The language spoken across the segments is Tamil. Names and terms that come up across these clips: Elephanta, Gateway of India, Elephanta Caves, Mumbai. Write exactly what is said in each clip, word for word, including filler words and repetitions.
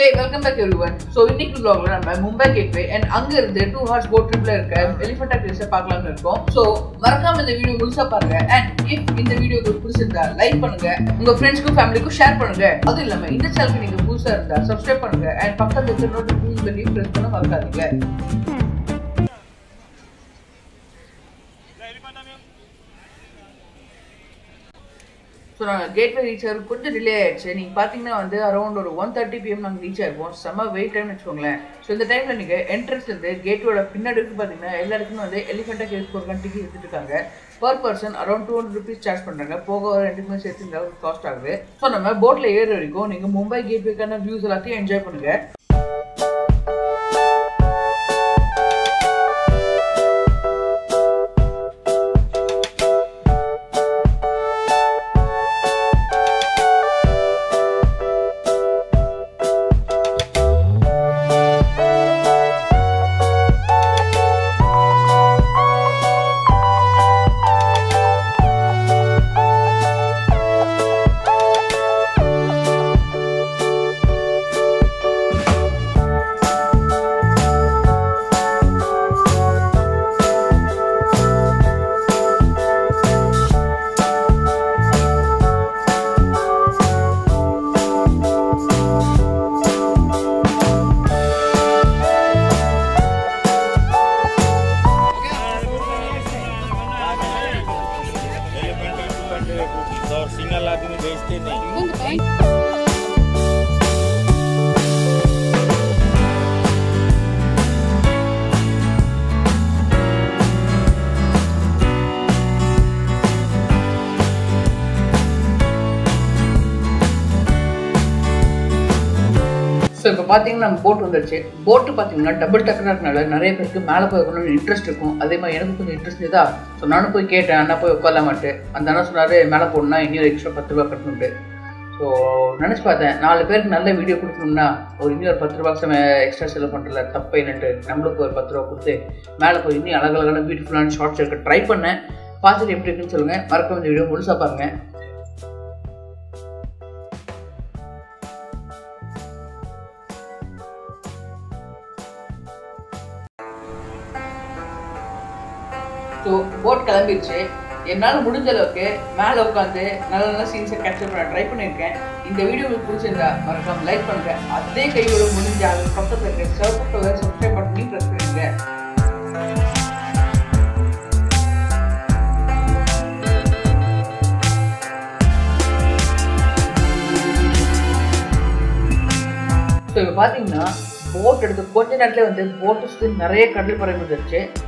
Hey, welcome back everyone. So in this vlog, we Mumbai Gateway and there two hours boat trip Elephanta place. So welcome this video and if this video like your friends and family share it. If this channel subscribe and press the notification bell press. So now gateway reach a little delay. So you around one thirty p m reach summer wait time. So in the time entrance gateway pinna Elephanta case per person around two hundred rupees charge pandraanga. Poga cost agudhu. So nama boat la yeru Mumbai gateway views enjoy. और सिंगल आदमी भेजते नहीं। So if you have a boat, you boat double tucker interest. interest So I will get and extra. So I video extra beautiful and short try. So, boat is a I will try to So, boat is a boat is a boat is a boat is a So, boat is a boat is a boat is a boat is a boat is a boat is a boat is a boat is a boat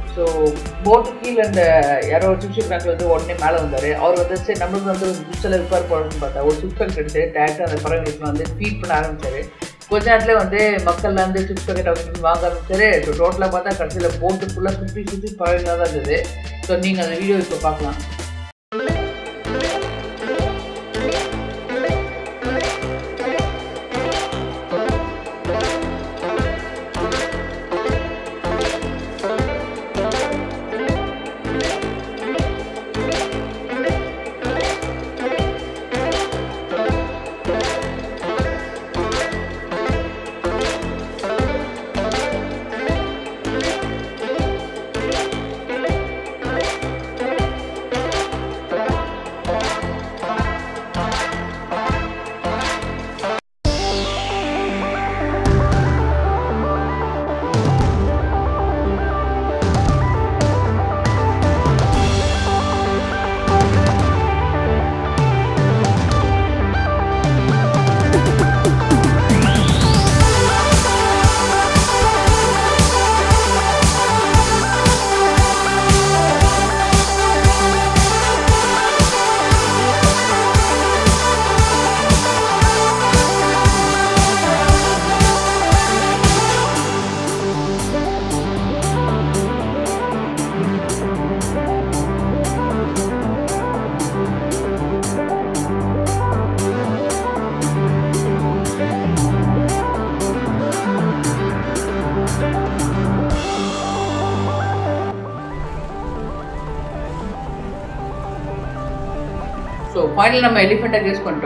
Finally, we elephant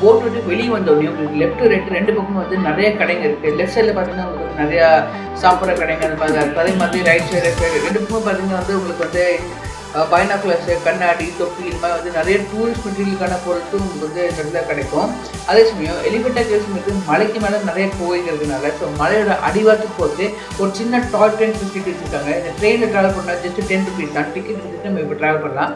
boat வெளியே வந்தோனே உங்களுக்கு left to right ரெண்டு பக்கமும் வந்து நிறைய கடைங்க இருக்கு. Left side ல பாத்தீங்கன்னா உங்களுக்கு நிறைய சாப்பிடுற கடைங்க இருக்கு. அதே மாதிரி right side இருக்கு. ரெண்டு பக்கம் பாத்தீங்கன்னா வந்து உங்களுக்கு வந்து பைனாக்குலர்ஸ், கண்ணாடி, தொப்பி இந்த மாதிரி வந்து நிறைய டூரிஸ்ட் மெட்டீரியலுக்கான பொருட்கள் உங்களுக்கு வந்து நிறைய கிடைக்கும். அதே சமயம் எலிஃபண்டா கேவ்ஸ்க்கு மலைக்கு மேலே நிறைய கோயில் இருக்கிறதுனால ஸோ மலையோட அடிவாரத்துக்கு போகிறது ஒரு சின்ன டாய் ட்ரெயின் டிக்கெட் வச்சுருக்காங்க. இந்த ட்ரெயினில் ட்ராவல் பண்ணால் ஜஸ்ட் டென் ருபீஸ் தான் டிக்கெட் எடுத்துகிட்டு நம்ம இப்போ ட்ராவல் பண்ணலாம்.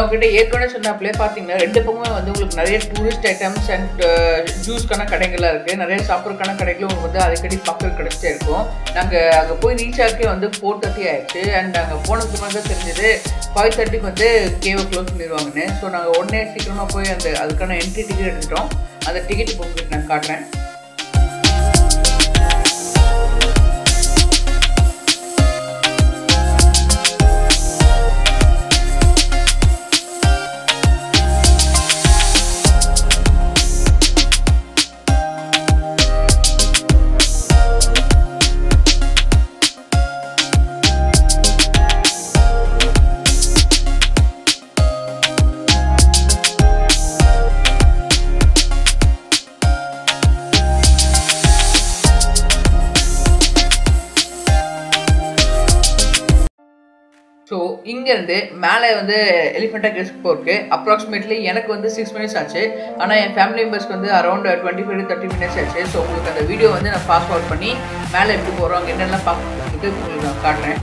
உங்ககிட்ட ஏற்கனவே சொன்னாப்பிலே பார்த்தீங்கன்னா ரெண்டு பக்கமே வந்து உங்களுக்கு நிறைய டூரிஸ்ட் ஐட்டம்ஸ் அண்ட் ஜூஸ்க்கான கடைகள்லாம் இருக்குது. நிறைய சாப்பிட்றக்கான கடைகளும் உங்களுக்கு வந்து அடிக்கடி பக்கம் கிடச்சிட்டே இருக்கும். நாங்கள் அங்கே போய் ரீச் ஆக்கே வந்து ஃபோர் தேர்ட்டி ஆகிடுச்சு. அண்ட் நாங்கள் போனதுக்கு மாதிரி தான் தெரிஞ்சது ஃபைவ் தேர்ட்டிக்கு வந்து கேவை க்ளோஸ் பண்ணிடுவாங்கன்னு. ஸோ நாங்கள் உடனே சீக்கிரமாக போய் அந்த அதுக்கான என்ட்ரி டிக்கெட் எடுத்துட்டோம். அந்த டிக்கெட் இப்போ உங்களுக்கு நான் காட்டுறேன். ஸோ இங்கேருந்து மேலே வந்து எலிஃபண்டா கேவ்ஸ்க்கு போகிறதுக்கு அப்ராக்சிமேட்லி எனக்கு வந்து சிக்ஸ் மினிட்ஸ் ஆச்சு. ஆனால் என் ஃபேமிலி மெம்பர்ஸ்க்கு வந்து around twenty five to thirty minutes ஆச்சு. ஸோ உங்களுக்கு அந்த வீடியோ வந்து நான் ஃபாஸ்ட் ஃபார்வர்ட் பண்ணி மேலே எப்படி போகிறோம் என்னெல்லாம் பார்க்கறதுக்கு உங்களுக்கு நான் காட்டுறேன்.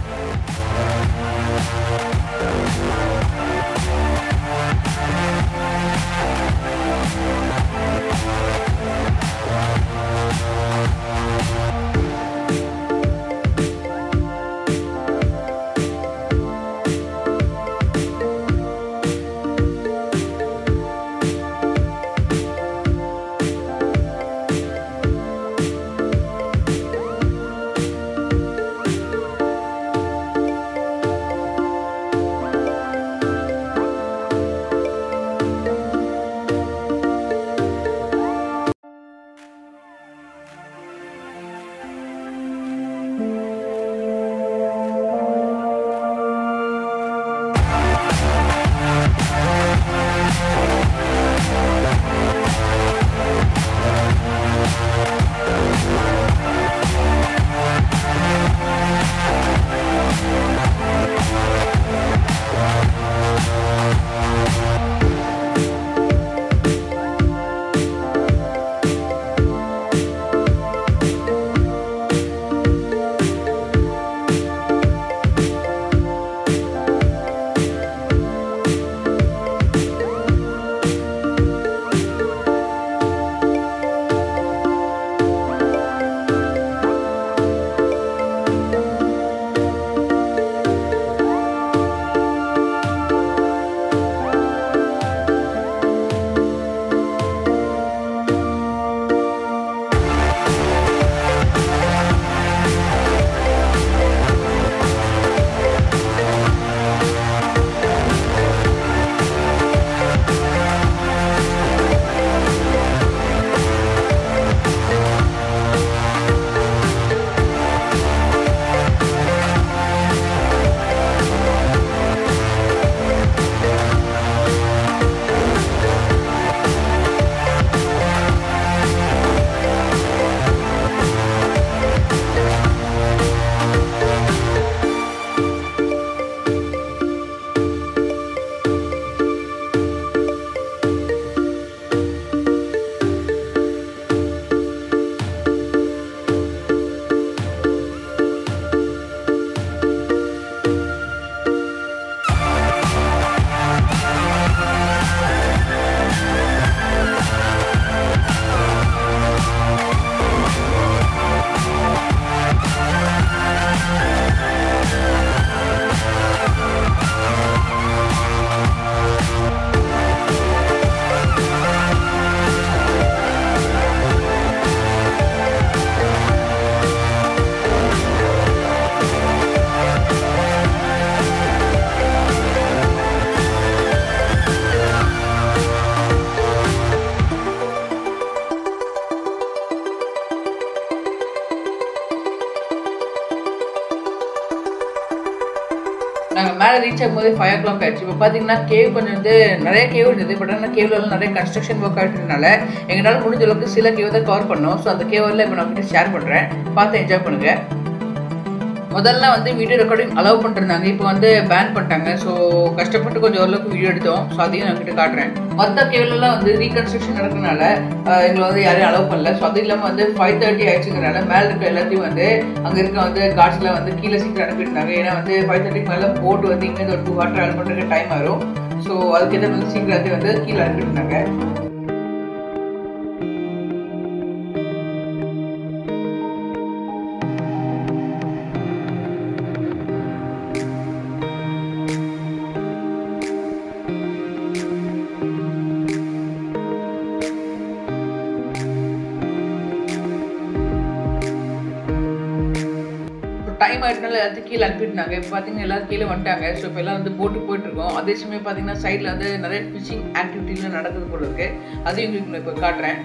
நாங்கள் மேலே ரீச் ஆகும்போது ஃபைவ் ஓ கிளாக் ஆயிடுச்சு. இப்போ பார்த்தீங்கன்னா கேவ் கொஞ்சம் வந்து நிறைய கேவ் இருந்தது. பட் ஆனால் கேவ்லாம் நிறைய கன்ஸ்ட்ரக்ஷன் ஒர்க் ஆகிட்டதுனால எங்களால் முடிஞ்ச அளவுக்கு சில கேவ் தான் கவர் பண்ணோம். ஸோ அந்த கேவெல்லாம் இப்போ நான் கிட்ட ஷேர் பண்ணுறேன், பார்த்து என்ஜாய் பண்ணுங்கள். முதல்ல வந்து வீடியோ ரெக்கார்டிங் அலோவ் பண்ணிருந்தாங்க, இப்போ வந்து பேன் பண்ணிட்டாங்க. ஸோ கஷ்டப்பட்டு கொஞ்சம் ஓரளவுக்கு வீடியோ எடுத்தோம். ஸோ அதையும் நான் கிட்ட காட்டுறேன். மொத்த கேவெல்லாம் வந்து ரீகன்ஸ்ட்ரக்ஷன் நடக்கிறதுனால எங்களை வந்து யாரையும் அலோவ் பண்ணல. ஸோ அது இல்லாமல் வந்து ஃபைவ் தேர்ட்டி ஆயிடுச்சுங்கிறனால மேலே இருக்க எல்லாத்தையும் வந்து அங்கே இருக்க வந்து கார்ட்ஸ்லாம் வந்து கீழே சீக்கிரம் அனுப்பிட்டுருந்தாங்க. ஏன்னா வந்து ஃபைவ் தேர்ட்டிக்கு மேலே போட்டு வந்து இங்கே ஒரு டூ ஹவர் ட்ராவல் பண்ணுறதுக்கு டைம் ஆகும். ஸோ அதுக்கேற்ற வந்து சீக்கிரத்தையும் வந்து கீழே அனுப்பிட்டுருந்தாங்க. டைம் ஆகிட்டனால எல்லாத்தையும் கீழே அனுப்பிட்டுனாங்க. இப்போ பார்த்தீங்கன்னா எல்லோரும் கீழே வந்துட்டாங்க. ஸோ இப்போ எல்லாம் வந்து போட்டுக்கு போயிட்டுருக்கோம். அதே சமயம் பார்த்தீங்கன்னா சைடில் வந்து நிறைய ஃபிஷிங் ஆக்டிவிட்டிலாம் நடக்குது போல இருக்குது. அதையும் உங்களுக்கு நான் இப்போ காட்டுறேன்.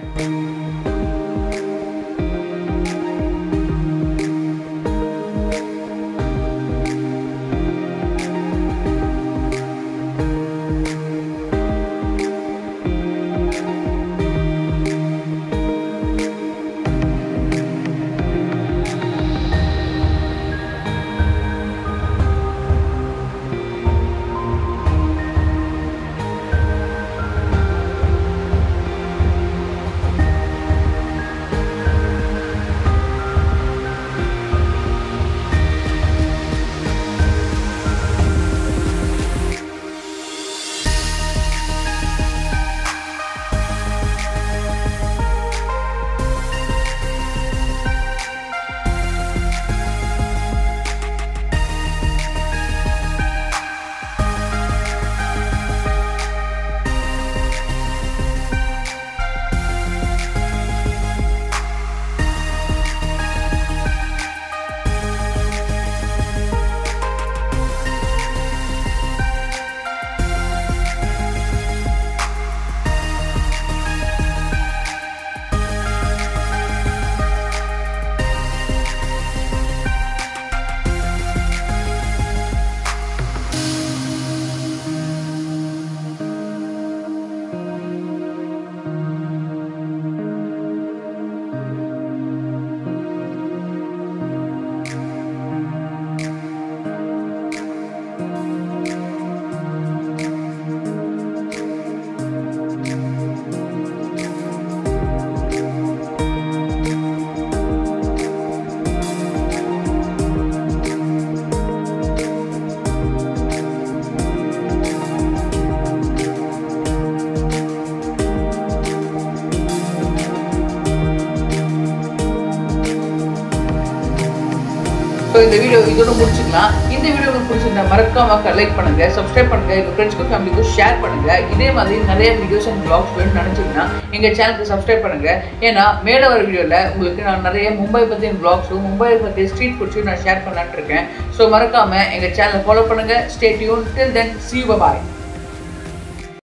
ஸோ இந்த வீடியோ இதோட முடிச்சுக்கலாம். இந்த வீடியோ உங்களுக்கு பிடிச்சிருந்தா மறக்காம லைக் பண்ணுங்க, சப்ஸ்கிரைப் பண்ணுங்க, எங்கள் ஃப்ரெண்ட்ஸ்க்கும் ஃபேமிலிக்கும் ஷேர் பண்ணுங்க. இதே மாதிரி நிறைய வீடியோஸ் அண்ட் பிளாக்ஸ் வேணும்னு நினச்சிங்கன்னா எங்கள் சேனலுக்கு சப்ஸ்கிரைப் பண்ணுங்க. ஏன்னா மேலே வர வீடியோவில் உங்களுக்கு நான் நிறைய மும்பை பற்றின பிளாக்ஸும் மும்பை பற்றிய ஸ்ட்ரீட் ஃபுட்ஸும் நான் ஷேர் பண்ணலான்ட்டு இருக்கேன். ஸோ மறக்காம எங்கள் சேனலை ஃபாலோ பண்ணுங்க. Stay tune. Till then, see you. Bye.